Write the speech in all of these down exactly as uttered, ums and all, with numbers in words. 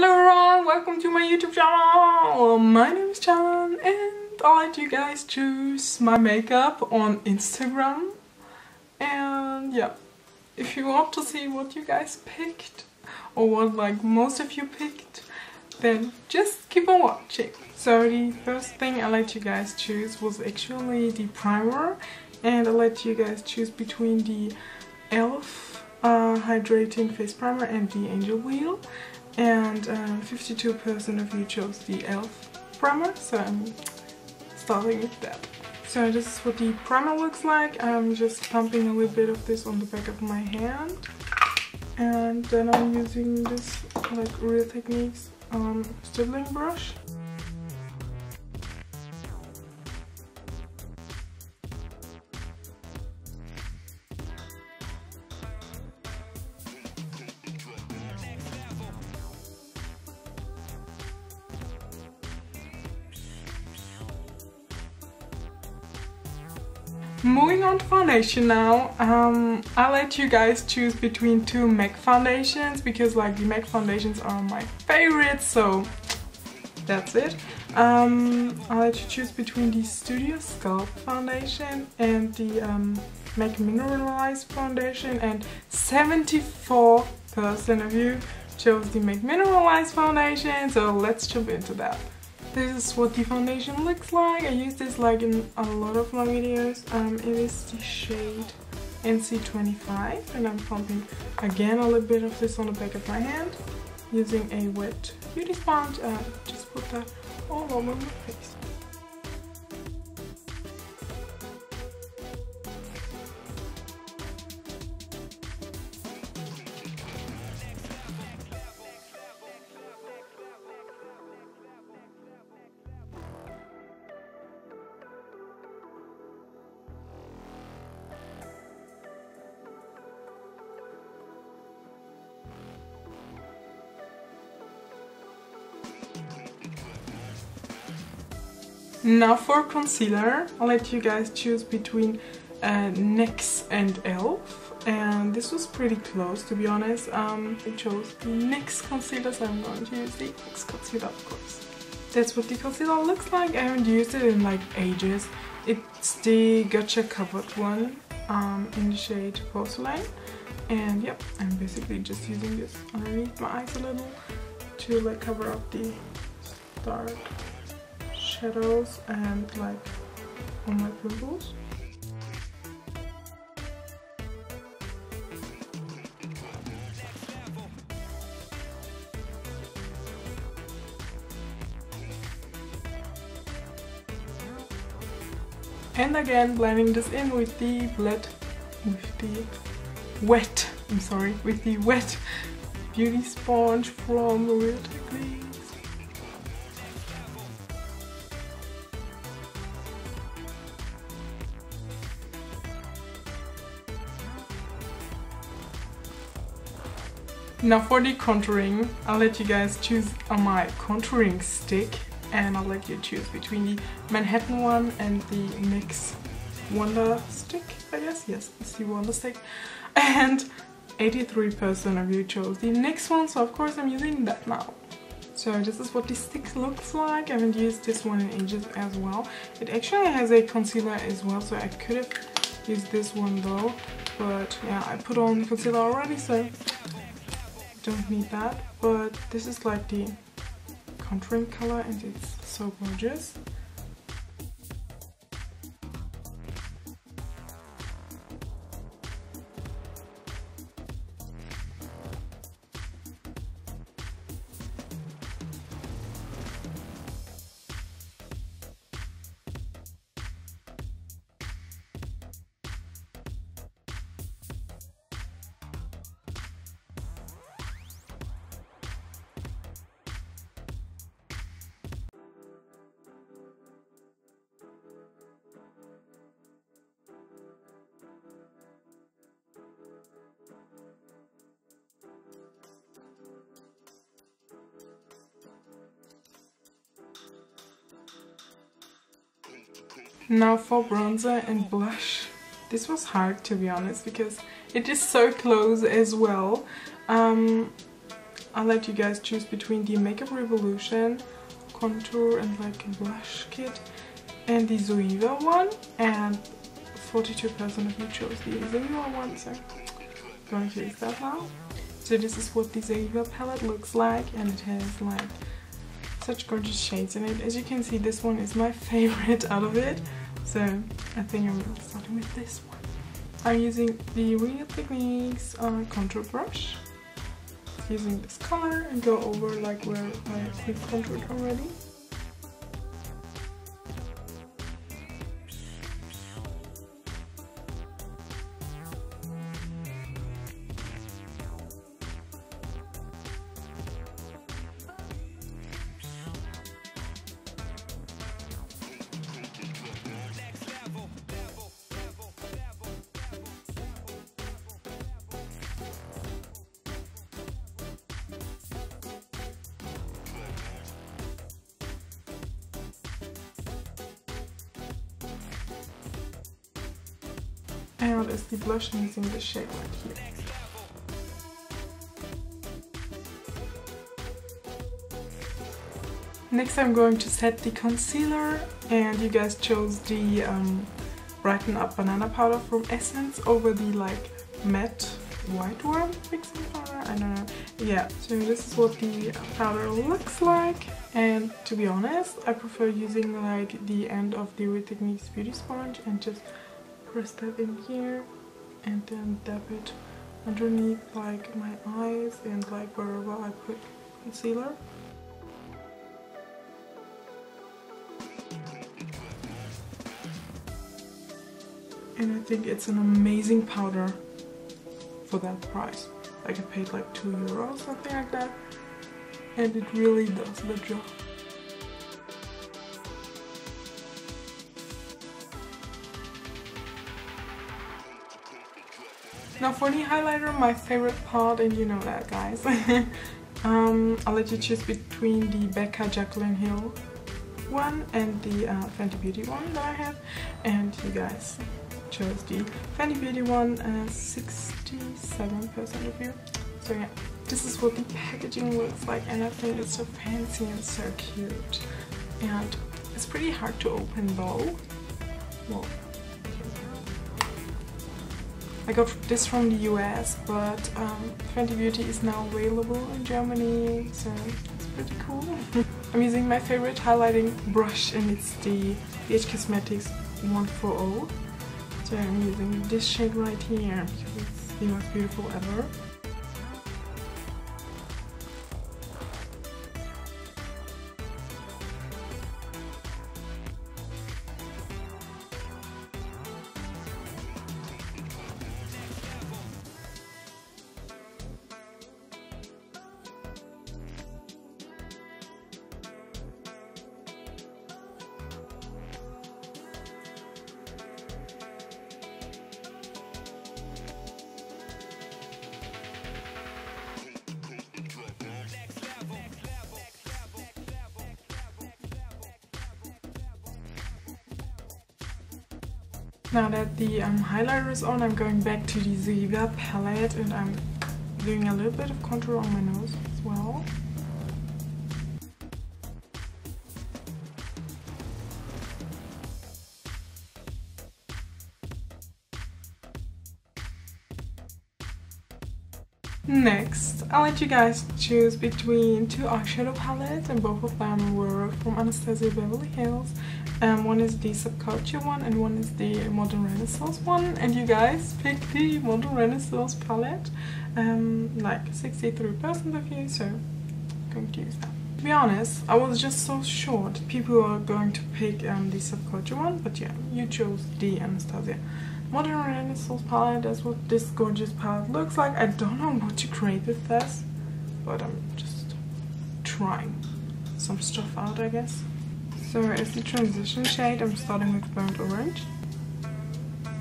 Hello everyone, welcome to my YouTube channel. My name is Jaclyn and I let you guys choose my makeup on Instagram. And yeah, if you want to see what you guys picked or what like most of you picked, then just keep on watching. So the first thing I let you guys choose was actually the primer, and I let you guys choose between the e l f Uh, hydrating face primer and the angel wheel, and fifty-two percent uh, of you chose the e l f primer, so I'm starting with that. So this is what the primer looks like. I'm just pumping a little bit of this on the back of my hand, and then I'm using this like Real Techniques um, stippling brush. Moving on to foundation now, um, I let you guys choose between two MAC foundations because like the MAC foundations are my favorite, so that's it. Um, I let you choose between the Studio Sculpt foundation and the um, MAC Mineralize foundation, and seventy-four percent of you chose the MAC Mineralize foundation, so let's jump into that. This is what the foundation looks like. I use this like in a lot of my videos. Um, it is the shade N C twenty-five, and I'm pumping again a little bit of this on the back of my hand using a wet beauty sponge. Uh, just put that all over my face. Now for concealer, I'll let you guys choose between uh, NYX and e l f, and this was pretty close to be honest. Um, I chose the NYX concealer, so I'm going to use the NYX concealer of course. That's what the concealer looks like. I haven't used it in like ages. It's the Gotcha Covered one um, in the shade Porcelain, and yep, I'm basically just using this underneath my eyes a little to like cover up the dark shadows and like on my pimples. And again, blending this in with the wet, with the wet, I'm sorry, with the wet beauty sponge from Real Techniques. Now for the contouring, I'll let you guys choose on my contouring stick, and I'll let you choose between the Manhattan one and the NYX Wonder Stick, I guess. Yes, it's the Wonder Stick. And eighty-three percent of you chose the NYX one, so of course I'm using that now. So this is what the stick looks like. I haven't used this one in ages as well. It actually has a concealer as well, so I could have used this one though. But yeah, I put on concealer already, so don't need that. But this is like the contouring color, and it's so gorgeous. Now for bronzer and blush. This was hard to be honest because it is so close as well. Um, I let you guys choose between the Makeup Revolution contour and like blush kit and the Zoeva one, and forty-two percent of you chose the Zoeva one, so I'm going to use that now. So this is what the Zoeva palette looks like, and it has like such gorgeous shades in it. As you can see, this one is my favorite out of it, so I think I'm starting with this one. I'm using the Real Techniques uh, contour brush, using this color, and go over like where I have contoured already. And it's the blush using the shade right here. Next I'm going to set the concealer, and you guys chose the um, Brighten Up Banana Powder from Essence over the like matte white one, fixing powder, I don't know. Yeah, so this is what the powder looks like, and to be honest, I prefer using like the end of the Real Techniques Beauty Sponge and just press that in here and then dab it underneath like my eyes and like wherever I put concealer. And I think it's an amazing powder for that price. Like I paid like two euros, something like that, and it really does the job. Now for the highlighter, my favorite part, and you know that, guys. um, I'll let you choose between the Becca Jaclyn Hill one and the uh, Fenty Beauty one that I have, and you guys chose the Fenty Beauty one, sixty-seven percent uh, of you. So yeah, this is what the packaging looks like, and I think it's so fancy and so cute. And it's pretty hard to open though. Well, I got this from the U S, but um, Fenty Beauty is now available in Germany, so it's pretty cool. I'm using my favorite highlighting brush, and it's the B H Cosmetics one forty. So I'm using this shade right here because it's the most beautiful ever. Now that the um, highlighter is on, I'm going back to the Zoeva palette, and I'm doing a little bit of contour on my nose as well. Next, I'll let you guys choose between two eyeshadow palettes, and both of them were from Anastasia Beverly Hills. Um, one is the Subculture one and one is the Modern Renaissance one, and you guys picked the Modern Renaissance palette, um, like sixty-three percent of you, so I'm going to use that. To be honest, I was just so sure people are going to pick um, the Subculture one, but yeah, you chose the Anastasia Modern Renaissance palette. That's what this gorgeous palette looks like. I don't know what to create with this, but I'm just trying some stuff out, I guess. So as the transition shade, I'm starting with Burnt Orange.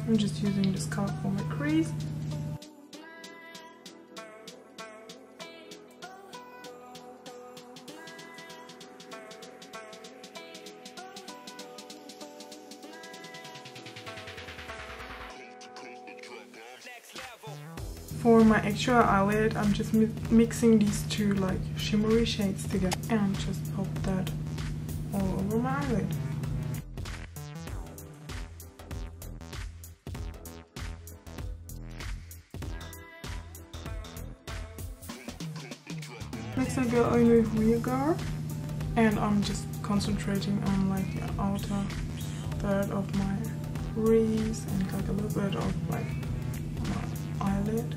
I'm just using this color for my crease. For my actual eyelid, I'm just mi mixing these two like shimmery shades together and just pop that all over my eyelid. Next I go in with Real Techniques and I'm just concentrating on like the outer third of my crease and like a little bit of like my eyelid.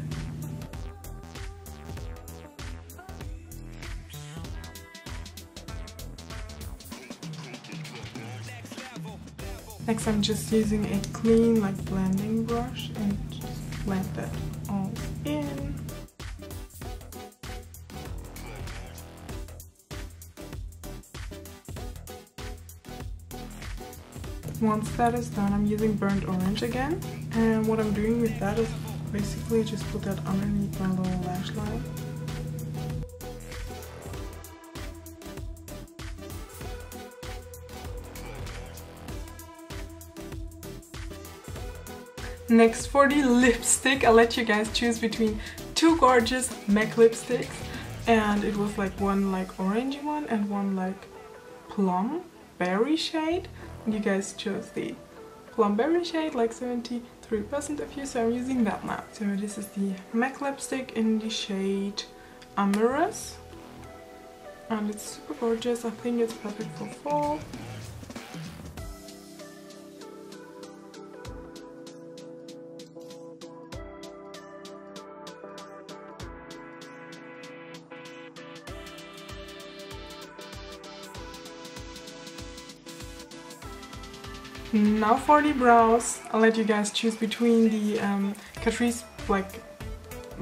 Next I'm just using a clean like blending brush and just blend that all in. Once that is done, I'm using burnt orange again, and what I'm doing with that is basically just put that underneath my lower lash line. Next, for the lipstick, I'll let you guys choose between two gorgeous MAC lipsticks, and it was like one like orangey one and one like plum berry shade. You guys chose the plum berry shade, like seventy-three percent of you, so I'm using that now. So this is the MAC lipstick in the shade Amorous, and it's super gorgeous. I think it's perfect for fall. Now for the brows, I'll let you guys choose between the um, Catrice like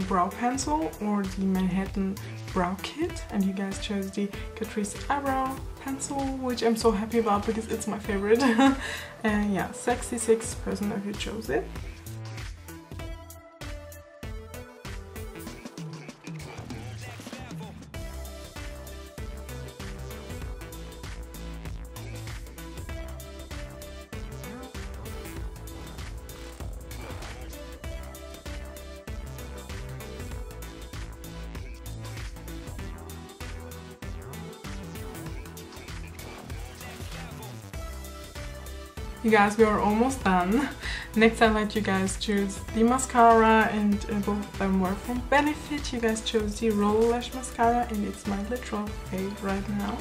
brow pencil or the Manhattan brow kit, and you guys chose the Catrice eyebrow pencil, which I'm so happy about because it's my favorite. And yeah, sixty-six percent of you chose it. You guys, we are almost done. Next I let you guys choose the mascara, and uh, both of them were from Benefit. You guys chose the Roll Lash Mascara, and it's my literal fave right now.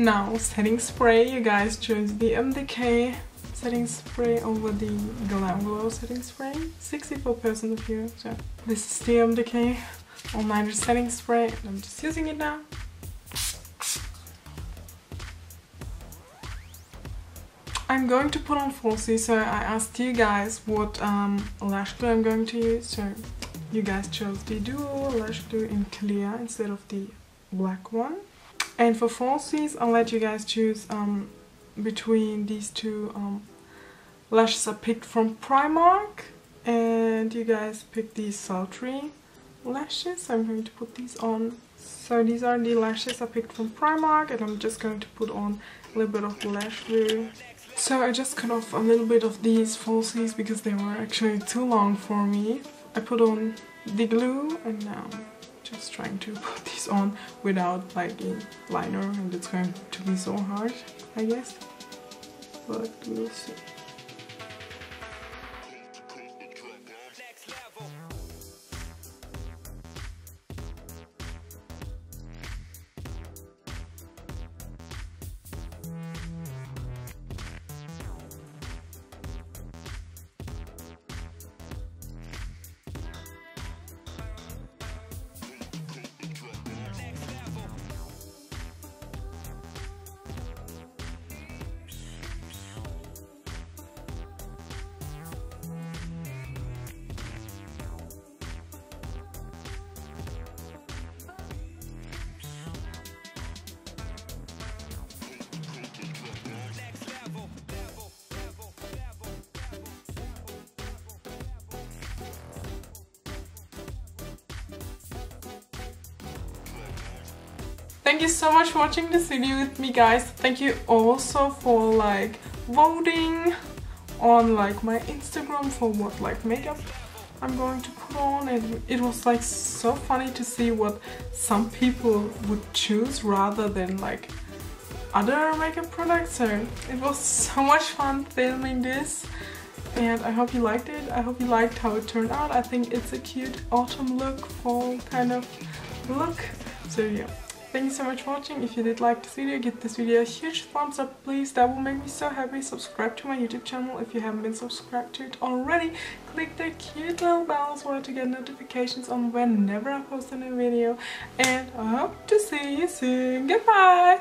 Now, setting spray, you guys chose the M D K setting spray over the Glam Glow setting spray. sixty-four percent of you, so this is the M D K All Nighter setting spray, and I'm just using it now. I'm going to put on falsies, so I asked you guys what um, lash glue I'm going to use, so you guys chose the Duo lash glue in clear instead of the black one. And for falsies, I'll let you guys choose um, between these two um, lashes I picked from Primark. And you guys picked these sultry lashes, so I'm going to put these on. So these are the lashes I picked from Primark, and I'm just going to put on a little bit of lash glue. So I just cut off a little bit of these falsies because they were actually too long for me. I put on the glue, and now just trying to put this on without like a liner, and it's going to be so hard, I guess, but we'll see. Thank you so much for watching this video with me, guys. Thank you also for like voting on like my Instagram for what like makeup I'm going to put on, and it was like so funny to see what some people would choose rather than like other makeup products. So it was so much fun filming this, and I hope you liked it. I hope you liked how it turned out. I think it's a cute autumn look, fall kind of look. So yeah, thank you so much for watching. If you did like this video, give this video a huge thumbs up, please. That will make me so happy. Subscribe to my YouTube channel if you haven't been subscribed to it already. Click the cute little bell as well to get notifications on whenever I post a new video. And I hope to see you soon. Goodbye!